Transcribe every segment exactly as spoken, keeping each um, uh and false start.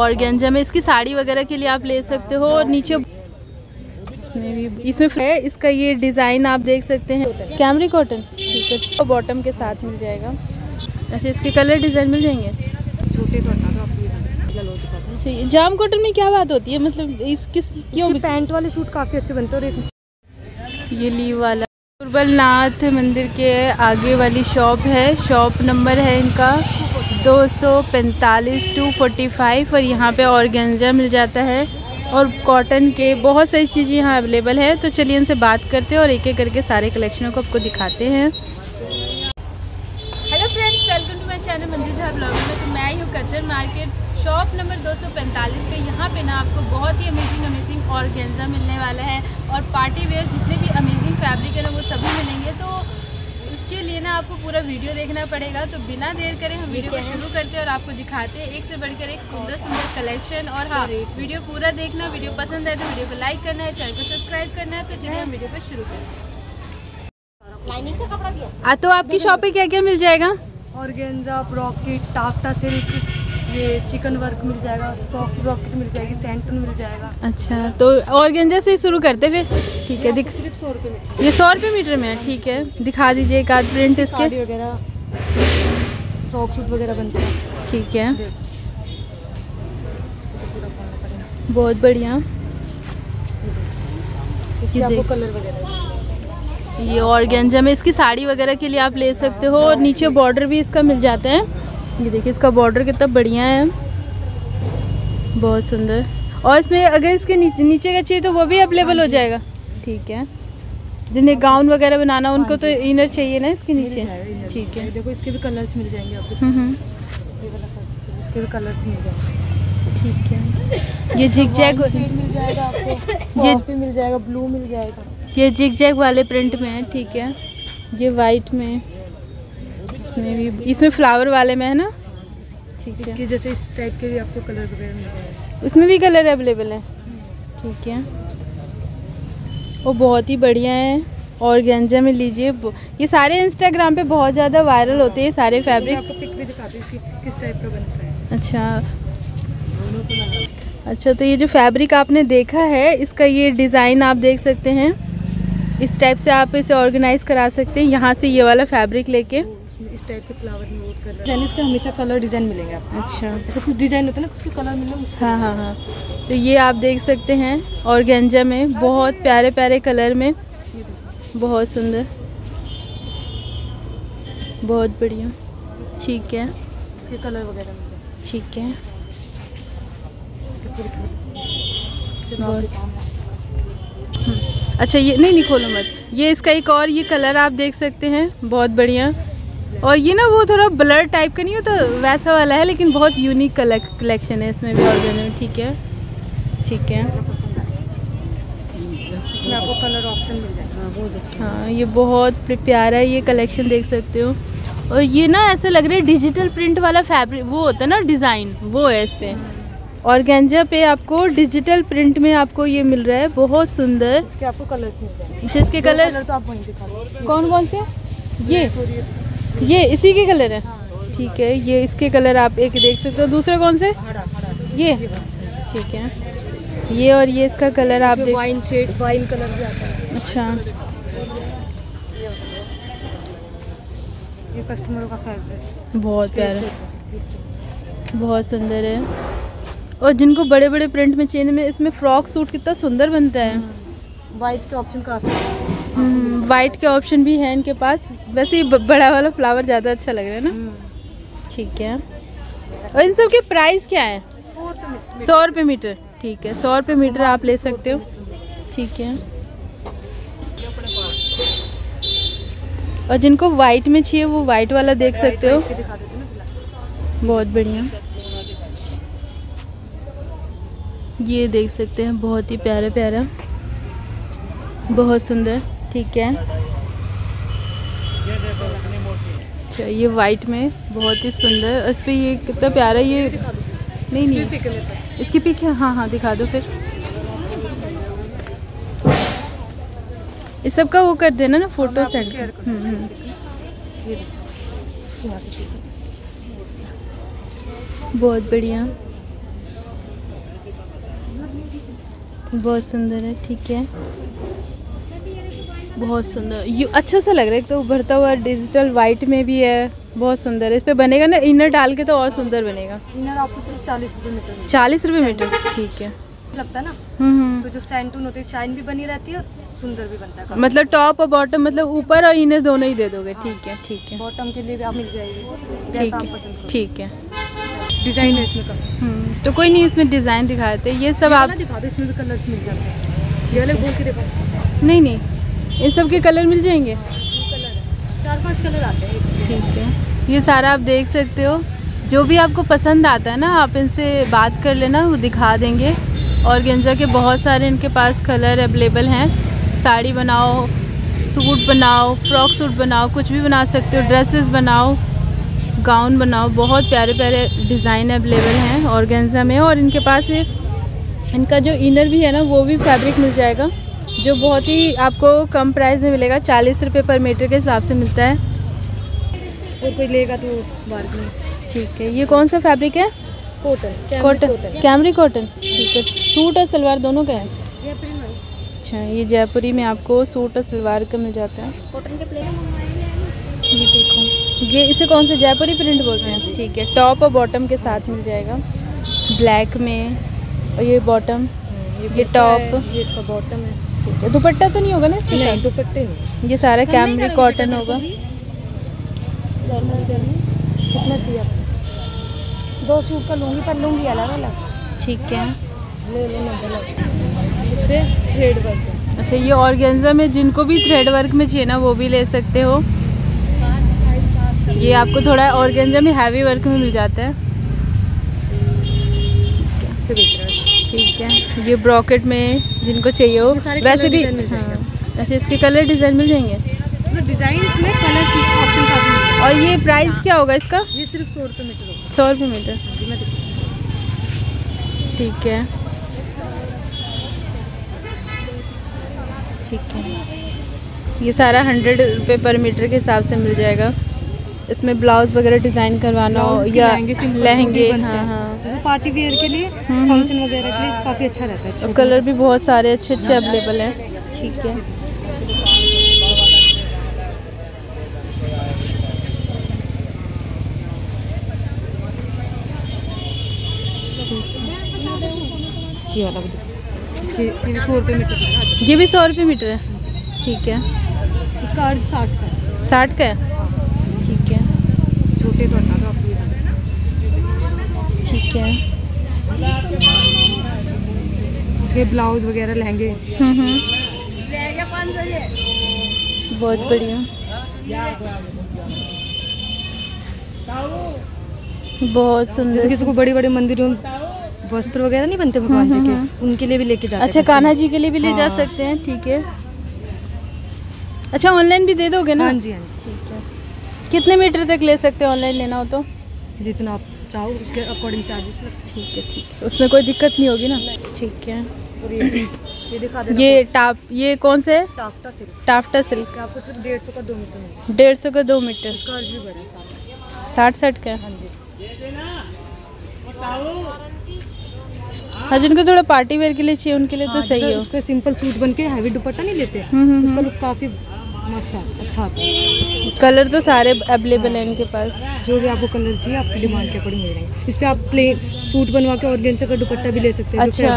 Organza में। इसकी साड़ी वगैरह के लिए आप ले सकते हो। और नीचे इसमें भी इसमें है, इसका ये डिज़ाइन आप देख सकते हैं, कैमरी कॉटन, ठीक है, तो बॉटम के साथ मिल जाएगा। अच्छा, इसके कलर डिज़ाइन मिल जाएंगे छोटे तो अच्छा। जाम कॉटन में क्या बात होती है, मतलब इस किस क्यों पैंट वाले सूट काफ़ी अच्छे बनते हैं। और ये लीव वाला गुरबल नाथ मंदिर के आगे वाली शॉप है, शॉप नंबर है इनका दो सौ पैंतालीस टू फोर्टी फाइव। और यहाँ पे ऑर्गेंजा मिल जाता है और कॉटन के बहुत सारी चीज़ें यहाँ अवेलेबल है। तो चलिए इनसे बात करते हैं और एक एक करके सारे कलेक्शनों को आपको दिखाते हैं। Hello friends, welcome to my channel Manju Jha blog में। तो मैं हूँ कतरा मार्केट शॉप नंबर दो सौ पैंतालीस पे। यहाँ पे ना आपको बहुत ही अमेजिंग अमेजिंग ऑर्गेंजा मिलने वाला है और पार्टी वेयर जितने भी अमेजिंग फैब्रिक है ना वो सभी मिलेंगे। तो उसके लिए ना आपको पूरा वीडियो देखना पड़ेगा। तो बिना देर करें हम वीडियो को शुरू करते हैं और आपको दिखाते हैं एक से बढ़कर एक सुंदर सुंदर कलेक्शन। और हाँ, वीडियो पूरा देखना। वीडियो पसंद आए तो वीडियो को लाइक करना है, चैनल को सब्सक्राइब करना है। तो चलिए हम वीडियो को शुरू करें। तो आपकी शॉप पे क्या क्या मिल जाएगा? ऑर्गेंजा, ब्रॉकेट, टाफ्टा सिल्क, ये चिकन वर्क मिल जाएगा, सॉफ्ट ब्रॉकेट मिल जाएगी, सैंटन मिल जाएगा। अच्छा, तो ऑर्गेंजा से शुरू करते फिर, ठीक है। सिर्फ सौ रुपये में, ये सौ रुपये मीटर में है, ठीक है। दिखा दीजिए एक आध प्रिंट इसके, साड़ी वगैरह, फ्रॉक सूट वगैरह बनते हैं, ठीक है, बहुत बढ़िया। इसकी आपको कलर वगैरह, ये ऑर्गेंजा में इसकी साड़ी वगैरह के लिए आप ले सकते हो। और नीचे बॉर्डर भी इसका मिल जाता है, ये देखिए इसका बॉर्डर कितना बढ़िया है, बहुत सुंदर। और इसमें अगर इसके नीचे नीचे का चाहिए तो वो भी अवेलेबल हो जाएगा, ठीक है। जिन्हें गाउन वगैरह बनाना उनको तो इनर चाहिए ना इसके नीचे, ठीक है। देखो इसके भी कलर्स मिल जाएंगे आपको, इसके भी कलर्स मिल जाएंगे, ठीक है। ये जिग जैग मिल जाएगा आपको, ये भी मिल जाएगा, ब्लू मिल जाएगा, ये जिग जैग वाले प्रिंट में है, ठीक है। ये वाइट में, इसमें भी इसमें फ्लावर वाले में है ना, ठीक है। इसकी जैसे इस टाइप के भी आपको कलर वगैरह मिल जाएगा, इसमें भी कलर अवेलेबल है, ठीक है। वो बहुत ही बढ़िया है, ऑर्गेंजा में लीजिए। ये सारे इंस्टाग्राम पे बहुत ज़्यादा वायरल होते हैं सारे फैब्रिक। आपको पिक भी दिखाती हूं इसकी किस टाइप का बनता है। अच्छा अच्छा, तो ये जो फैब्रिक आपने देखा है इसका ये डिज़ाइन आप देख सकते हैं। इस टाइप से आप इसे ऑर्गेनाइज करा सकते हैं, यहाँ से ये वाला फैब्रिक लेके इस टाइप के फ्लावर में वर्क कर रहा है। इसका हमेशा कलर डिज़ाइन मिलेंगे आपको, अच्छा। तो कुछ डिज़ाइन होता है ना, उसके कलर मिलेंगे, हाँ हाँ हाँ। तो ये आप देख सकते हैं ऑर्गेंजा में बहुत प्यारे प्यारे कलर में, बहुत सुंदर, बहुत बढ़िया, ठीक है। इसके कलर वगैरह मिलते हैं, ठीक है, बहुत अच्छा। ये नहीं नहीं खोलो मत, ये इसका एक और ये कलर आप देख सकते हैं, बहुत बढ़िया। और ये ना वो थोड़ा ब्लर टाइप का नहीं होता, वैसा वाला है, लेकिन बहुत यूनिक कलेक्शन है इसमें भी ऑर्गेंजा में, ठीक है ठीक है। इसमें आपको कलर ऑप्शन मिल जाएगा, वो देखिए, हाँ ये बहुत प्यारा है, ये कलेक्शन देख सकते हो। और ये ना ऐसा लग रहा है डिजिटल प्रिंट वाला फैब्रिक वो होता है ना डिज़ाइन, वो है इस पर ऑर्गेंजा पे आपको डिजिटल प्रिंट में आपको ये मिल रहा है, बहुत सुंदर। इसके आपको कलर्स मिल जाएंगे, जिसके कलर तो आप वहीं दिखाओ, कौन कौन से ये ये इसी के कलर है, ठीक है। ये इसके कलर आप एक देख सकते हो, दूसरे कौन से ये, ठीक है, ये। और ये इसका कलर आप देख, वाइन शेड, वाइन कलर भी आता है, अच्छा। ये कस्टमरों का फेवरेट, बहुत प्यारा, बहुत सुंदर है। और जिनको बड़े बड़े प्रिंट में चेन में, इसमें फ्रॉक सूट कितना सुंदर बनता है। वाइट के ऑप्शन काफ़ी है, वाइट के ऑप्शन भी हैं इनके पास। वैसे ये बड़ा वाला फ्लावर ज़्यादा अच्छा लग रहा है ना, ठीक है। और इन सब के प्राइस क्या है? सौ रुपये मीटर, ठीक है, सौ रुपये मीटर आप ले सकते हो, ठीक है। और जिनको वाइट में चाहिए वो वाइट वाला देख सकते हो, बहुत बढ़िया, ये देख सकते हैं, बहुत ही प्यारा प्यारा, बहुत सुंदर, ठीक है। अच्छा, ये वाइट में बहुत ही सुंदर, इस पर ये कितना प्यारा, ये नहीं नहीं इसकी पिक, हाँ हाँ दिखा दो फिर। इस सब का वो कर देना ना फोटो सेंड, बहुत बढ़िया। बहुत सुंदर है, ठीक है, बहुत सुंदर। ये अच्छा सा लग रहा है, एक तो उभरता हुआ डिजिटल वाइट में भी है, बहुत सुंदर है। इस पे बनेगा ना इनर डाल के तो और सुंदर बनेगा। इनर आपको सिर्फ चालीस रुपये मीटर, चालीस रुपये मीटर, ठीक है। लगता है ना, तो जो सैंटून होती है शाइन भी बनी रहती है, सुंदर भी बनता है। मतलब टॉप और बॉटम, मतलब ऊपर और इनर दोनों ही दे दोगे, ठीक है, ठीक है। बॉटम के लिए भी आप मिल जाएगी, ठीक है, ठीक है। डिजाइन है इसमें का, तो कोई नहीं इसमें डिजाइन दिखाते, ये सब आप दिखा दो। इसमें भी कलर्स मिल जाते हैं, ये वाले बोल के दिखाओ। नहीं नहीं, इन सब के कलर मिल जाएंगे, चार पांच कलर आते हैं, ठीक है। ये सारा आप देख सकते हो, जो भी आपको पसंद आता है ना आप इनसे बात कर लेना, वो दिखा देंगे। ऑर्गेन्जा के बहुत सारे इनके पास कलर अवेलेबल हैं। साड़ी बनाओ, सूट बनाओ, फ्रॉक सूट बनाओ, कुछ भी बना सकते हो, ड्रेसेस बनाओ, गाउन बनाओ, बहुत प्यारे प्यारे डिज़ाइन अवेलेबल हैं ऑर्गेन्जा में। और इनके पास इनका जो इनर भी है ना, वो भी फैब्रिक मिल जाएगा जो बहुत ही आपको कम प्राइस में मिलेगा, चालीस रुपये पर मीटर के हिसाब से मिलता है। और कोई लेगा तो बार्गेनिंग, ठीक है। ये कौन सा फैब्रिक है? कॉटन, कॉटन, कैमरी कॉटन, ठीक है। सूट और सलवार दोनों का है जयपुरी में, अच्छा। ये जयपुरी में आपको सूट और सलवार का मिल जाता है, कॉटन के प्लेन। ये देखो, ये इसे कौन सा जयपुरी प्रिंट बोलते हैं, ठीक है। टॉप और बॉटम के साथ मिल जाएगा, ब्लैक में। और ये बॉटम, ये टॉप, ये इसका बॉटम है, ठीक है। दुपट्टा तो नहीं होगा ना इसके साथ? दुपट्टे नहीं, ये सारा कैमरी कॉटन होगा। कितना चाहिए आपको? दो सूट का लूँगी, पर लूँगी अलग अलग, ठीक है, ले लेना अलग। इस पर थ्रेड वर्क, अच्छा। ये ऑर्गेन्जा में जिनको भी थ्रेड वर्क में चाहिए ना वो भी ले सकते हो। ये आपको थोड़ा ऑर्गेन्जा में हैवी वर्क में मिल जाता है, ठीक है। ये ब्रॉकेट में जिनको चाहिए हो, वैसे भी अच्छा। इसके कलर डिज़ाइन मिल जाएंगे, डिज़ाइन में कलर ऑप्शन। और ये प्राइस क्या होगा इसका? ये सिर्फ सौ रुपये मीटर होगा, सौ रुपये मीटर, ठीक है, ठीक है। ये सारा हंड्रेड रुपये पर मीटर के हिसाब से मिल जाएगा। इसमें ब्लाउज वगैरह डिज़ाइन करवाना हो या लहंगे, हाँ हाँ, पार्टी वेयर के लिए, फंक्शन वगैरह के लिए काफ़ी अच्छा रहता है। और कलर भी बहुत सारे अच्छे अच्छे अवेलेबल हैं, ठीक है। ये वाला इसके ये सौ रुपये मीटर, ये भी सौ रुपये मीटर है, ठीक है। इसका अर्ज साठ का है, साठ का है, ठीक है। छोटे तो हटा दो आप, ठीक है। इसके ब्लाउज वगैरह लहंगे, बहुत बढ़िया, बहुत सुंदर। किसी को बड़े बड़े मंदिरों वस्त्र वगैरह नहीं बनते भगवान जी के, उनके लिए भी लेके जाते हैं। अच्छा, कान्हा जी के लिए भी ले जा सकते हैं, ठीक है। अच्छा, ऑनलाइन भी दे दोगे ना? हाँ जी, हाँ, ठीक है। कितने मीटर तक ले सकते हैं ऑनलाइन लेना हो तो? जितना आप चाहो उसके अकॉर्डिंग चार्जेस लगते, ठीक है, ठीक है, उसमें कोई दिक्कत नहीं होगी ना, ठीक है। और ये ये दिखा दे, ये टाप, ये कौन से है? टाफ्टा सिल्क, टाफ्टा सिल्क आपको सिर्फ डेढ़ सौ का दो मीटर, डेढ़ सौ का दो मीटर, साठ साठ का, हाँ जी। हाँ, जिनको थोड़ा पार्टी वेयर के लिए चाहिए उनके लिए तो सही है। उसको सिंपल सूट बन के हैवी दुपट्टा नहीं लेते, उसका लुक काफ़ी मस्त है, अच्छा है। कलर तो सारे अवेलेबल हैं इनके पास, जो भी आपको कलर चाहिए आपकी डिमांड के अकॉर्डिंग मिल जाएंगे। इस पर आप प्लेन सूट बनवा के ऑर्गेन्जा का दुपट्टा भी ले सकते हैं, अच्छा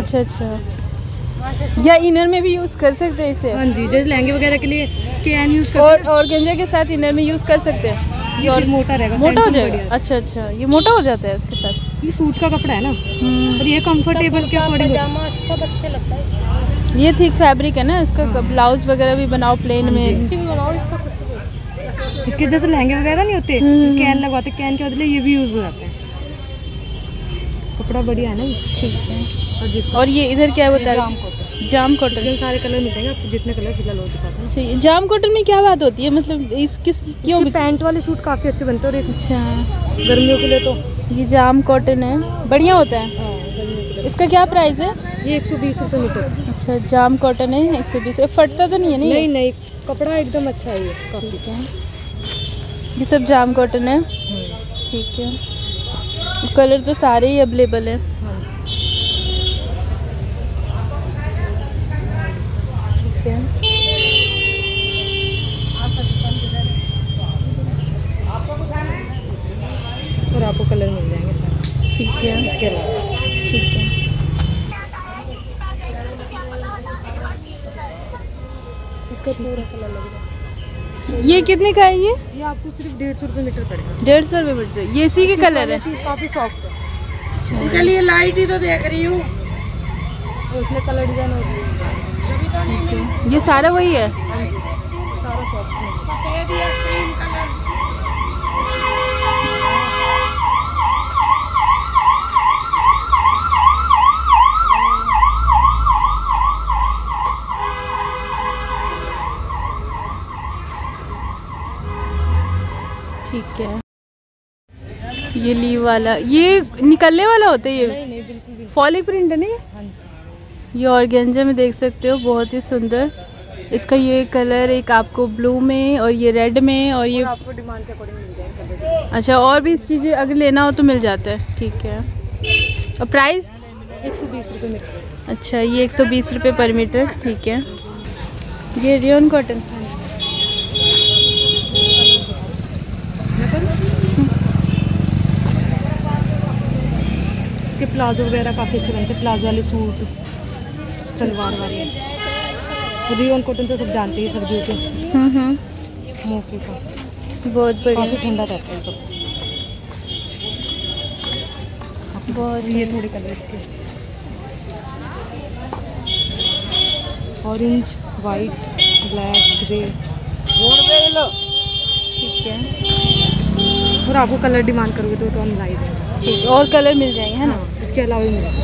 अच्छा अच्छा। या इनर में भी यूज़ कर सकते हैं इसे? हाँ जी, जैसे लहंगे वगैरह के लिए कैन यूज़ कर, और ऑर्गेन्जा के साथ इनर में यूज़ कर सकते हैं। ये और मोटा रहेगा, मोटा हो जाएगा, अच्छा अच्छा। ये मोटा हो जाता है इसके साथ, ये सूट का कपड़ा है ना, और ये कंफर्टेबल के अकॉर्डिंग सब अच्छा लगता है। ये ठीक फैब्रिक है ना, इसका ब्लाउज वगैरह भी बनाओ प्लेन में, कुछ भी बनाओ इसका, कुछ भी। इसके जैसे लहंगे वगैरह नहीं होते कैन लगवाते, कैन के बदले ये भी यूज हो जाता है, कपड़ा बढ़िया है ना, ठीक है। और ये इधर क्या होता है? जाम कॉटन, में सारे कलर मिल जाएंगे आपको, जितने कलर फिलहाल हो दिखाते हैं। अच्छा, जाम कॉटन में क्या बात होती है, मतलब इस किस क्यों? पैंट वाले सूट काफ़ी अच्छे बनते हैं, और एक अच्छा गर्मियों के लिए तो ये जाम कॉटन है, बढ़िया होता है। इसका क्या प्राइस है? ये एक सौ बीस रुपये मीटर, अच्छा। जाम कॉटन है, एक सौ बीस। फटता तो नहीं है? नहीं नहीं, कपड़ा एकदम अच्छा है ये, ये सब जाम कॉटन है, ठीक है। कलर तो सारे ही अवेलेबल है, ओके। और आपको कलर मिल जाएंगे सारे, ठीक है। इसके अलावा ठीक है, इसका पूरा कलर लगेगा। ये कितने का है? ये ये आपको सिर्फ डेढ़ सौ रुपये मीटर पड़ेगा। डेढ़ सौ रुपये मीटर। ये इसी के कलर है, काफ़ी सॉफ्ट है। उनके लिए लाइट ही तो देख रही हूँ, उसमें कलर डिजाइन हो रही है। ये सारा वही है, सारा सॉफ्ट है, सफेद या क्रीम कलर। ठीक है। ये लीव वाला, ये निकलने वाला होता है, ये नहीं, नहीं, बिल्कुल, बिल्कुल। फॉलिक प्रिंट है ना ये? हाँ जी। ये ऑर्गेंजा में देख सकते हो, बहुत ही सुंदर। इसका ये कलर एक आपको ब्लू में और ये रेड में और ये और आपको डिमांड के अकॉर्डिंग मिल जाएगा। अच्छा, और भी इस चीज़ें अगर लेना हो तो मिल जाता है, ठीक है। और प्राइस एक सौ बीस रुपये मीटर। अच्छा, ये एक सौ बीस रुपये पर मीटर, ठीक है। ये रेयन कॉटन, इसके प्लाजो वगैरह काफ़ी अच्छे बनते हैं, प्लाजो वाले सूट, सलवार वाले। रेयन कॉटन तो सब जानते हैं सर्दियों के मौके पर बहुत बढ़िया ठंडा रहता है तो। बहुत ये थोड़े कलर इसके ऑरेंज, वाइट, ब्लैक, ग्रे, ठीक है। और आपको कलर डिमांड करोगे तो तो हम लाई देंगे, ठीक। और कलर मिल जाएंगे, है ना? हाँ, इसके अलावा भी मिलेंगे।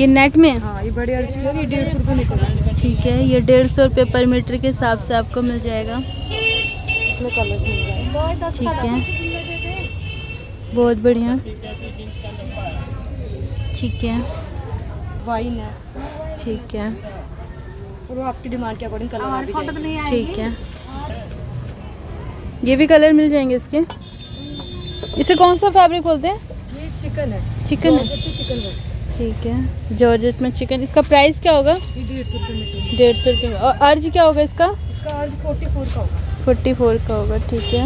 ये नेट में, हाँ, ये बड़े और इसके ये डेढ़ सौ रुपये मीटर, ठीक है। ये डेढ़ सौ रुपये पर मीटर के हिसाब से आपको मिल जाएगा, इसमें कलर मिल जाएगा, ठीक है। बहुत बढ़िया, ठीक है। वाइन है, ठीक है। और आपकी डिमांड के अकॉर्डिंग कलर, ठीक है। ये भी कलर मिल जाएंगे इसके। इसे कौन सा फैब्रिक बोलते हैं? ये चिकन है। चिकन है, चिकन है, ठीक है। जॉर्जेट में चिकन। इसका प्राइस क्या होगा? डेढ़ सौ रुपये। और अर्ज क्या होगा इसका? इसका अर्ज फोर्टी फोर का होगा। फोर्टी फोर का होगा, ठीक है,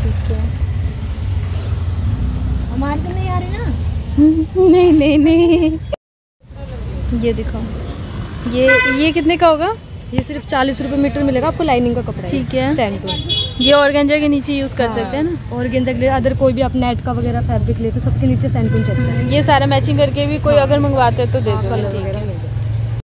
ठीक है। हमारे तो नहीं आ रही ना? नहीं नहीं नहीं। ये दिखाओ, ये ये कितने का होगा? ये सिर्फ चालीस रुपये मीटर मिलेगा आपको, लाइनिंग का कपड़ा, ठीक है। सैंडो ये ऑर्गेंजा के नीचे यूज़ कर, हाँ, सकते हैं ना? ऑर्गेंजा के लिए अदर कोई भी आप नेट का वगैरह फैब्रिक ले तो सबके नीचे सैंडो चलता है। ये सारा मैचिंग करके भी कोई, हाँ, अगर मंगवाते हैं तो दे दो,